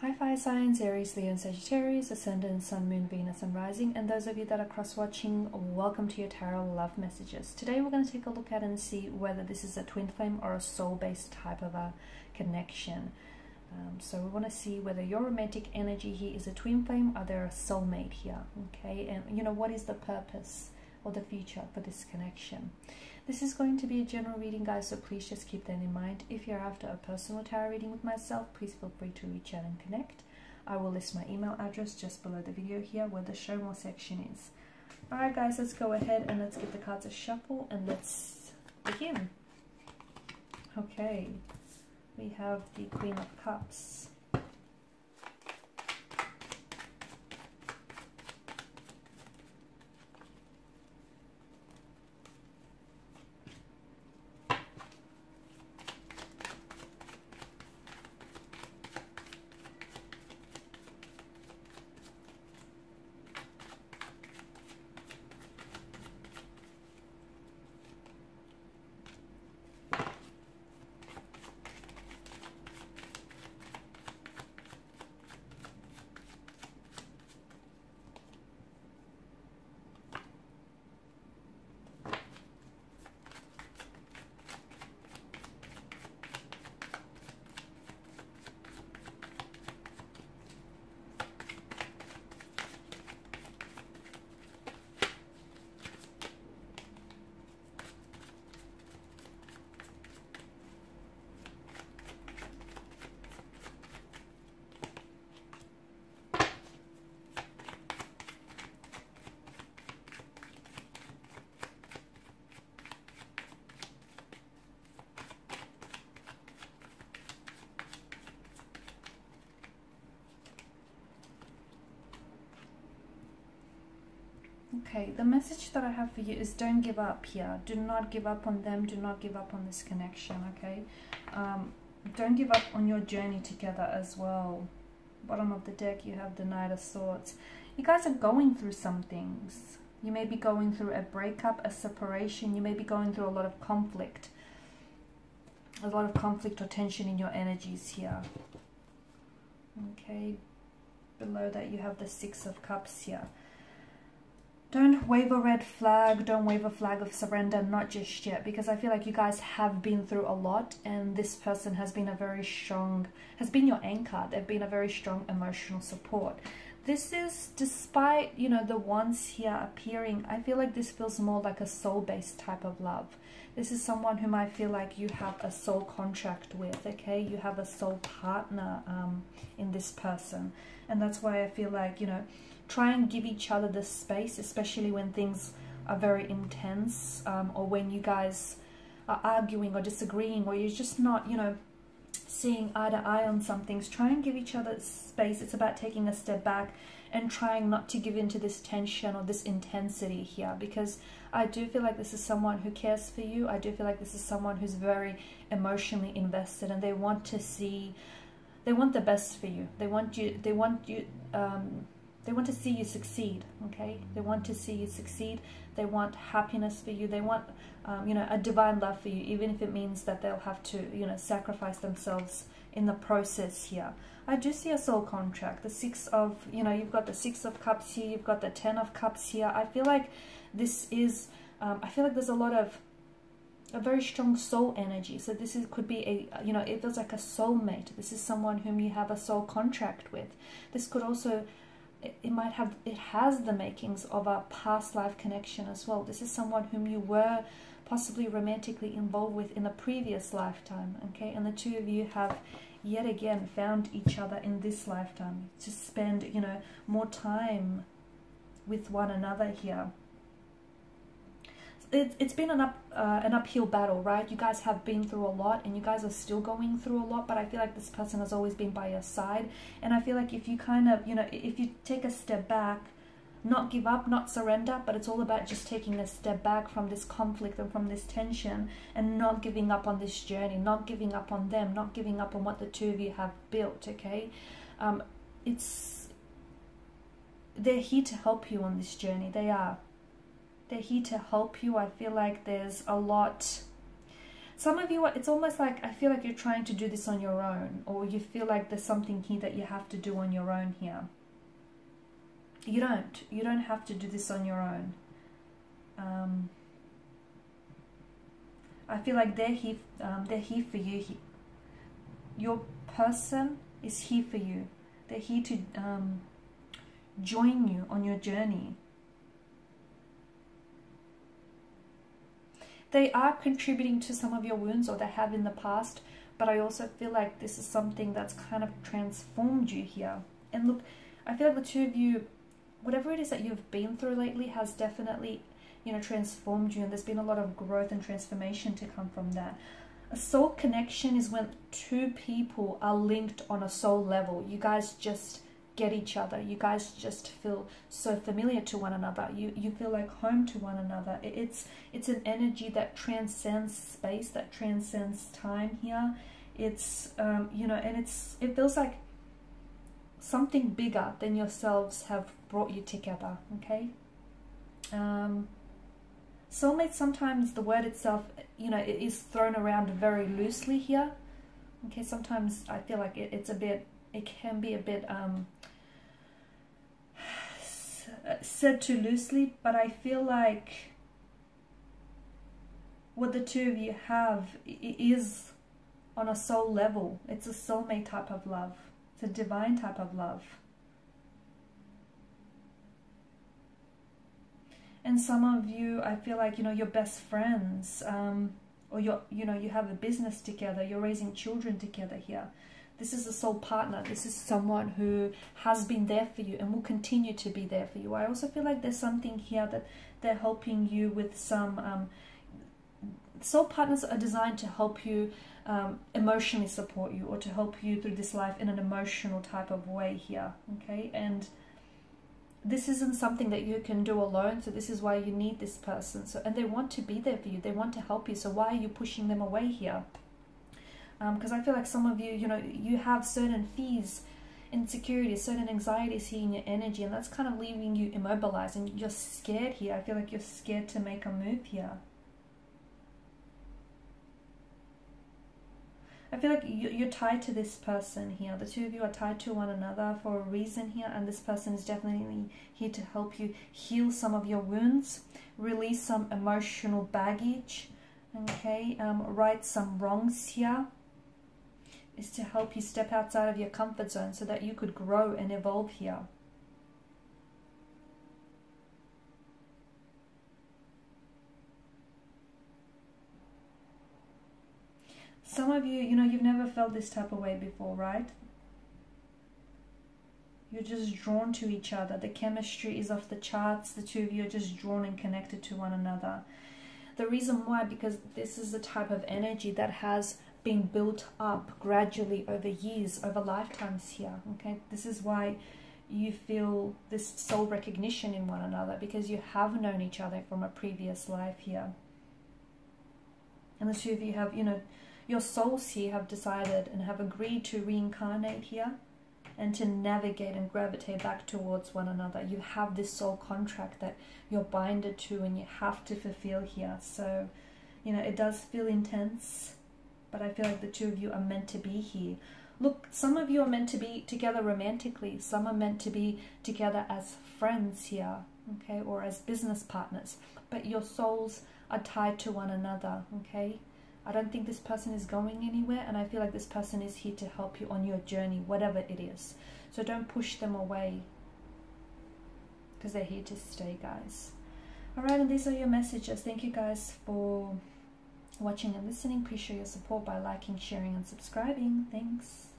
Hi fire signs, Aries, Leo and Sagittarius, Ascendant, Sun, Moon, Venus and Rising, and those of you that are cross-watching, welcome to your Tarot Love Messages. Today we're going to take a look at and see whether this is a twin flame or a soul-based type of a connection. So we want to see whether your romantic energy here is a twin flame or they're a soulmate here, okay? And you know, what is the purpose or the future for this connection? This is going to be a general reading, guys, so please just keep that in mind. If you're after a personal tarot reading with myself, please feel free to reach out and connect. I will list my email address just below the video here where the show more section is. Alright guys, let's go ahead and let's give the cards a shuffle and let's begin. Okay, we have the Queen of Cups. Okay, the message that I have for you is don't give up here. Do not give up on them. Do not give up on this connection, okay? Don't give up on your journey together as well. Bottom of the deck, you have the Knight of Swords. You guys are going through some things. You may be going through a breakup, a separation. You may be going through a lot of conflict. A lot of conflict or tension in your energies here. Okay, below that you have the Six of Cups here. Don't wave a red flag, don't wave a flag of surrender, not just yet, because I feel like you guys have been through a lot and this person has been your anchor. They've been a very strong emotional support. This is, despite, you know, the ones here appearing, I feel like this feels more like a soul-based type of love. This is someone whom I feel like you have a soul contract with, okay? You have a soul partner in this person. And that's why I feel like, you know, try and give each other the space, especially when things are very intense, or when you guys are arguing or disagreeing, or you're just not, you know, seeing eye to eye on some things. Try and give each other space. It's about taking a step back and trying not to give in to this tension or this intensity here, because I do feel like this is someone who cares for you. I do feel like this is someone who's very emotionally invested, and they want to see, they want the best for you. They want to see you succeed, okay? They want to see you succeed. They want happiness for you. They want, you know, a divine love for you, even if it means that they'll have to, you know, sacrifice themselves in the process here. I do see a soul contract. The Six of, you know, you've got the Six of Cups here. You've got the Ten of Cups here. I feel like this is, I feel like there's a lot of, a very strong soul energy. So this is, could be a, you know, it feels like a soulmate. This is someone whom you have a soul contract with. This could also, it has the makings of a past life connection as well. This is someone whom you were possibly romantically involved with in a previous lifetime, okay? And the two of you have yet again found each other in this lifetime to spend, you know, more time with one another here. It's been an uphill battle, right? You guys have been through a lot and you guys are still going through a lot, but I feel like this person has always been by your side. And I feel like if you kind of, you know, if you take a step back, not give up, not surrender, but it's all about just taking a step back from this conflict and from this tension and not giving up on this journey, not giving up on them, not giving up on what the two of you have built, okay? They're here to help you on this journey, they are. They're here to help you. I feel like there's a lot, Some of you, it's almost like I feel like you're trying to do this on your own, or you feel like there's something here that you have to do on your own here. You don't have to do this on your own. I feel like they're here for you. Your person is here for you. They're here to join you on your journey. They are contributing to some of your wounds, or they have in the past, but I also feel like this is something that's kind of transformed you here. And look, I feel like the two of you, whatever it is that you've been through lately has definitely, you know, transformed you, and there's been a lot of growth and transformation to come from that. A soul connection is when two people are linked on a soul level. You guys just get each other. You guys just feel so familiar to one another. You feel like home to one another. It's an energy that transcends space, that transcends time here. It's you know, and it feels like something bigger than yourselves have brought you together. Okay, soulmate, sometimes the word itself, you know, it is thrown around very loosely here. Okay, sometimes I feel like it's a bit, it can be a bit said too loosely, but I feel like what the two of you have is on a soul level. It's a soulmate type of love. It's a divine type of love. And some of you, I feel like, you know, you're best friends, or you're, you know, you have a business together, you're raising children together here. This is a soul partner. This is someone who has been there for you and will continue to be there for you. I also feel like there's something here that they're helping you with some... soul partners are designed to help you emotionally support you, or to help you through this life in an emotional type of way here. Okay, and this isn't something that you can do alone, so this is why you need this person. So, and they want to be there for you. They want to help you. So why are you pushing them away here? Because I feel like some of you, you know, you have certain fears, insecurities, certain anxieties here in your energy, and that's kind of leaving you immobilized, and you're scared here. I feel like you're scared to make a move here. I feel like you're tied to this person here. The two of you are tied to one another for a reason here, and this person is definitely here to help you heal some of your wounds, release some emotional baggage, okay, right some wrongs here. Is to help you step outside of your comfort zone so that you could grow and evolve here. Some of you, you know, you've never felt this type of way before, right? You're just drawn to each other. The chemistry is off the charts. The two of you are just drawn and connected to one another. The reason why, because this is the type of energy that has been built up gradually over years, over lifetimes here. Okay, this is why you feel this soul recognition in one another, because you have known each other from a previous life here. And the two of you have, you know, your souls here have decided and have agreed to reincarnate here and to navigate and gravitate back towards one another. You have this soul contract that you're binded to and you have to fulfill here. So, you know, it does feel intense, but I feel like the two of you are meant to be here. Look, some of you are meant to be together romantically. Some are meant to be together as friends here, okay, or as business partners. But your souls are tied to one another, okay? I don't think this person is going anywhere, and I feel like this person is here to help you on your journey, whatever it is. So don't push them away, because they're here to stay, guys. All right, and these are your messages. Thank you guys for watching and listening. Appreciate your support by liking, sharing, and subscribing. Thanks.